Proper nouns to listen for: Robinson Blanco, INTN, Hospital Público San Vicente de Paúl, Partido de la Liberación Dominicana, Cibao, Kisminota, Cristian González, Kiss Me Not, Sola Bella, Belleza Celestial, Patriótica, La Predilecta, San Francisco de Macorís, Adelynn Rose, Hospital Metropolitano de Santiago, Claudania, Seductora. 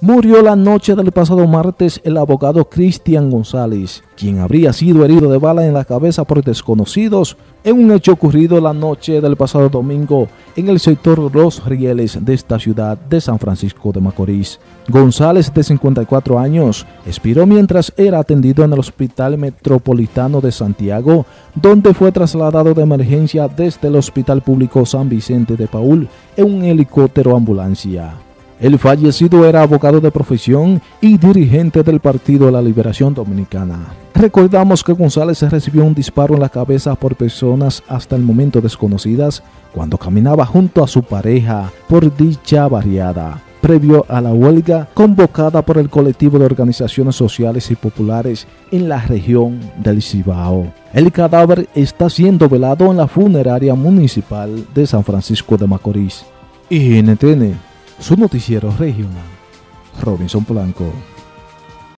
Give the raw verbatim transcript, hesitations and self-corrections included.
murió la noche del pasado martes el abogado Cristian González, quien habría sido herido de bala en la cabeza por desconocidos en un hecho ocurrido la noche del pasado domingo en el sector Los Rieles de esta ciudad de San Francisco de Macorís. González, de cincuenta y cuatro años, expiró mientras era atendido en el Hospital Metropolitano de Santiago, donde fue trasladado de emergencia desde el Hospital Público San Vicente de Paúl en un helicóptero ambulancia. El fallecido era abogado de profesión y dirigente del Partido de la Liberación Dominicana. Recordamos que González recibió un disparo en la cabeza por personas hasta el momento desconocidas cuando caminaba junto a su pareja por dicha barriada, previo a la huelga convocada por el colectivo de organizaciones sociales y populares en la región del Cibao. El cadáver está siendo velado en la funeraria municipal de San Francisco de Macorís. I N T N, su noticiero regional, Robinson Blanco.